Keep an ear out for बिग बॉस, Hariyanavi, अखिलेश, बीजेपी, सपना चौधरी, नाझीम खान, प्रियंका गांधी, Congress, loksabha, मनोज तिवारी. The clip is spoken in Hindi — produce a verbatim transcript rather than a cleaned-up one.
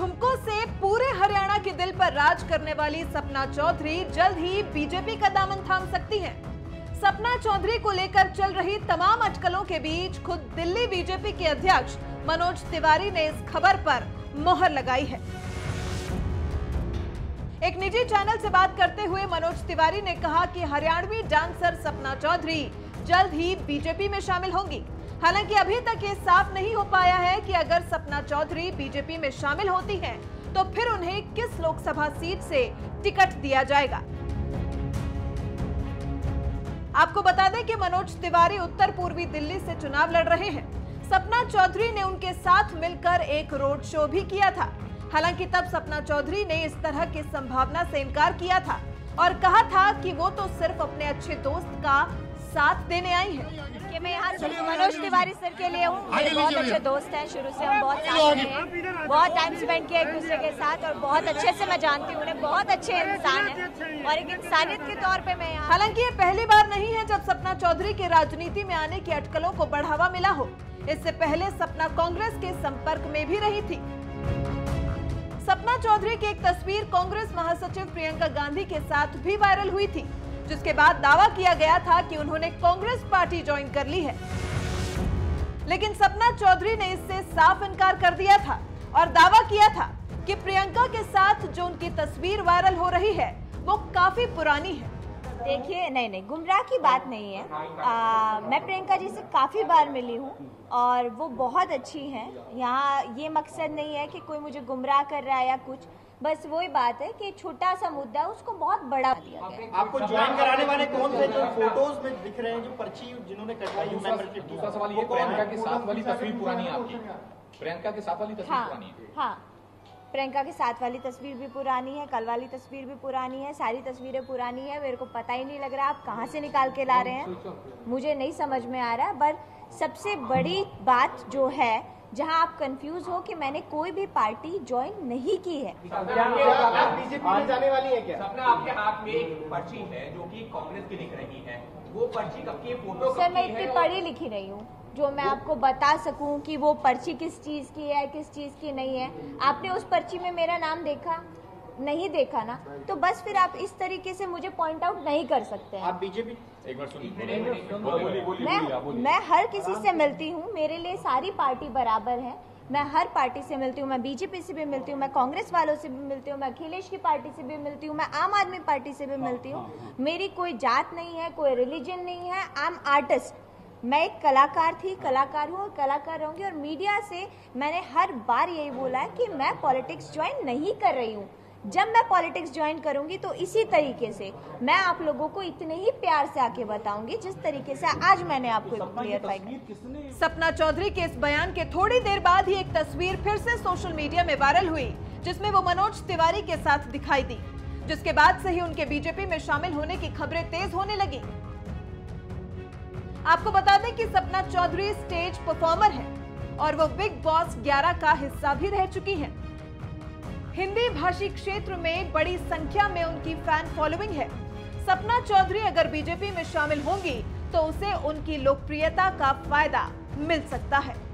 ठुमकों से पूरे हरियाणा के दिल पर राज करने वाली सपना चौधरी जल्द ही बीजेपी का दामन थाम सकती हैं। सपना चौधरी को लेकर चल रही तमाम अटकलों के बीच खुद दिल्ली बीजेपी के अध्यक्ष मनोज तिवारी ने इस खबर पर मोहर लगाई है। एक निजी चैनल से बात करते हुए मनोज तिवारी ने कहा कि हरियाणवी डांसर सपना चौधरी जल्द ही बीजेपी में शामिल होंगी। हालांकि अभी तक ये साफ नहीं हो पाया है कि अगर सपना चौधरी बीजेपी में शामिल होती हैं, तो फिर उन्हें किस लोकसभा सीट से टिकट दिया जाएगा। आपको बता दें कि मनोज तिवारी उत्तर पूर्वी दिल्ली से चुनाव लड़ रहे हैं। सपना चौधरी ने उनके साथ मिलकर एक रोड शो भी किया था। हालांकि तब सपना चौधरी ने इस तरह की संभावना से इनकार किया था और कहा था कि वो तो सिर्फ अपने अच्छे दोस्त का साथ देने आई है। कि मैं यहाँ मनोज तिवारी सर के लिए हूँ, मेरे बहुत अच्छे दोस्त हैं, शुरू से हम बहुत साथ हैं, बहुत टाइम स्पेंड किया एक दूसरे के साथ और बहुत अच्छे से मैं जानती हूँ उन्हें, बहुत अच्छे इंसान हैं और एक इंसानियत के तौर पे मैं यहाँ। हालांकि ये पहली बार नहीं है जब सपना चौधरी के राजनीति में आने की अटकलों को बढ़ावा मिला हो। इससे पहले सपना कांग्रेस के संपर्क में भी रही थी। सपना चौधरी की एक तस्वीर कांग्रेस महासचिव प्रियंका गांधी के साथ भी वायरल हुई थी, जिसके बाद दावा किया गया था कि उन्होंने कांग्रेस पार्टी ज्वाइन कर ली है। लेकिन सपना चौधरी ने इससे साफ इनकार कर दिया था और दावा किया था कि प्रियंका के साथ जो उनकी तस्वीर वायरल हो रही है वो काफी पुरानी है। देखिए, नहीं नहीं गुमराह की बात नहीं है। आ, मैं प्रियंका जी से काफ़ी बार मिली हूँ और वो बहुत अच्छी हैं। यहाँ ये मकसद नहीं है कि कोई मुझे गुमराह कर रहा है या कुछ, बस वही बात है कि छोटा सा मुद्दा उसको बहुत बड़ा दिया गया। आपको ज्वाइन कराने वाले कौन से जो फोटोज में दिख रहे हैं, जो पर्ची जिन्होंने कटवाई है मेंबरशिप? दूसरा सवाल ये, प्रियंका के साथ वाली तस्वीर पुरानी है आपकी? प्रियंका के साथ वाली तस्वीर पुरानी है। हाँ, प्रियंका के साथ वाली तस्वीर भी पुरानी है, कल वाली तस्वीर भी पुरानी है, सारी तस्वीरें पुरानी है। मेरे को पता ही नहीं लग रहा आप कहाँ से निकाल के ला रहे हैं, मुझे नहीं समझ में आ रहा। पर सबसे बड़ी बात जो है, जहां आप कंफ्यूज हो कि मैंने कोई भी पार्टी ज्वाइन नहीं की है। आप बीजेपी में जाने वाली है क्या? सपना, आपके हाथ में एक पर्ची है जो कि कांग्रेस की लिख रही है, वो पर्ची कब की, फोटो सर मैं इतनी पढ़ी लिखी नहीं हूँ जो मैं आपको बता सकूं कि वो पर्ची किस चीज की है किस चीज की नहीं है। आपने उस पर्ची में मेरा नाम देखा? नहीं देखा ना, तो बस फिर आप इस तरीके से मुझे पॉइंट आउट नहीं कर सकते हैं। आप बीजेपी एक बार सुनिए, मैं मैं हर किसी से मिलती हूँ, मेरे लिए सारी पार्टी बराबर है। मैं हर पार्टी से मिलती हूँ, मैं बीजेपी से भी मिलती हूँ, मैं कांग्रेस वालों से भी मिलती हूँ, मैं अखिलेश की पार्टी से भी मिलती हूँ, मैं आम आदमी पार्टी से भी मिलती हूँ। मेरी कोई जात नहीं है, कोई रिलीजन नहीं है। आई एम आर्टिस्ट, मैं एक कलाकार थी, कलाकार हूँ और कलाकार रहूँगी। और मीडिया से मैंने हर बार यही बोला है कि मैं पॉलिटिक्स ज्वाइन नहीं कर रही हूँ। जब मैं पॉलिटिक्स ज्वाइन करूंगी तो इसी तरीके से मैं आप लोगों को इतने ही प्यार से आके बताऊंगी जिस तरीके से आज मैंने आपको क्लियरफाई किया। सपना चौधरी के इस बयान के थोड़ी देर बाद ही एक तस्वीर फिर से सोशल मीडिया में वायरल हुई, जिसमें वो मनोज तिवारी के साथ दिखाई दी, जिसके बाद से ही उनके बीजेपी में शामिल होने की खबरें तेज होने लगी। आपको बता दें कि सपना चौधरी स्टेज परफॉर्मर है और वो बिग बॉस ग्यारह का हिस्सा भी रह चुकी है। हिंदी भाषी क्षेत्र में बड़ी संख्या में उनकी फैन फॉलोइंग है। सपना चौधरी अगर बीजेपी में शामिल होंगी तो उसे उनकी लोकप्रियता का फायदा मिल सकता है।